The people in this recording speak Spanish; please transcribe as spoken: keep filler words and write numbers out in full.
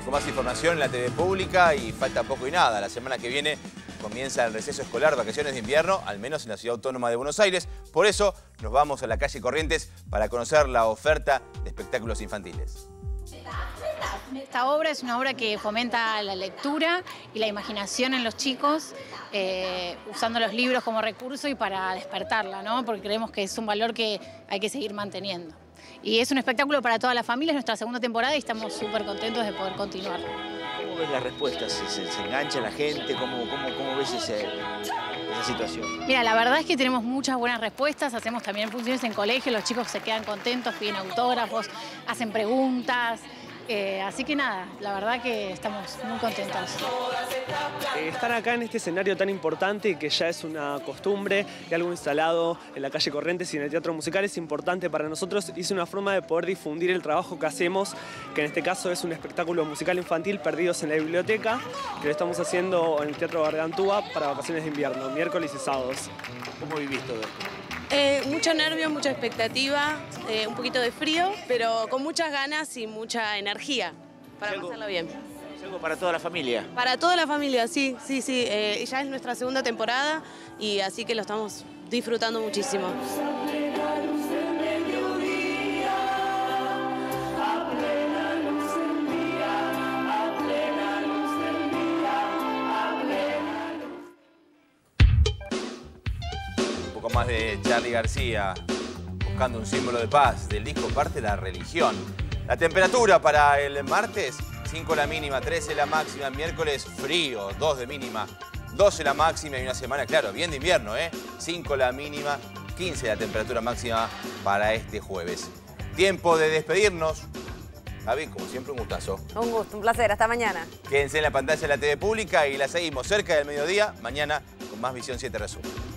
seguimos con más información en la T V Pública y falta poco y nada. La semana que viene comienza el receso escolar, vacaciones de invierno, al menos en la Ciudad Autónoma de Buenos Aires. Por eso nos vamos a la calle Corrientes para conocer la oferta de espectáculos infantiles. Esta obra es una obra que fomenta la lectura y la imaginación en los chicos, eh, usando los libros como recurso y para despertarla, ¿no? Porque creemos que es un valor que hay que seguir manteniendo. Y es un espectáculo para toda la familia, es nuestra segunda temporada y estamos súper contentos de poder continuar. ¿Cómo ves las respuestas? ¿Se, se, se engancha la gente? ¿Cómo, cómo, cómo ves ese, esa situación? Mira, la verdad es que tenemos muchas buenas respuestas, hacemos también funciones en colegio, los chicos se quedan contentos, piden autógrafos, hacen preguntas. Eh, así que nada, la verdad que estamos muy contentos. Eh, estar acá en este escenario tan importante, que ya es una costumbre, y algo instalado en la calle Corrientes y en el Teatro Musical, es importante para nosotros. Es una forma de poder difundir el trabajo que hacemos, que en este caso es un espectáculo musical infantil, Perdidos en la Biblioteca, que lo estamos haciendo en el Teatro Gargantúa para vacaciones de invierno, miércoles y sábados. ¿Cómo vivís todo esto? Eh, mucho nervio, mucha expectativa, eh, un poquito de frío, pero con muchas ganas y mucha energía para pasarlo bien. ¿Es algo para toda la familia? Para toda la familia, sí, sí, sí. Eh, ya es nuestra segunda temporada y así que lo estamos disfrutando muchísimo. Más de Charlie García, buscando un símbolo de paz, del disco Parte la Religión. La temperatura para el martes, cinco la mínima, trece la máxima. Miércoles frío, dos de mínima, doce la máxima y una semana, claro, bien de invierno, ¿eh? cinco la mínima, quince la temperatura máxima para este jueves. Tiempo de despedirnos. Javi, como siempre, un gustazo. Un gusto, un placer. Hasta mañana. Quédense en la pantalla de la T V Pública y la seguimos cerca del mediodía. Mañana con más Visión siete resumen.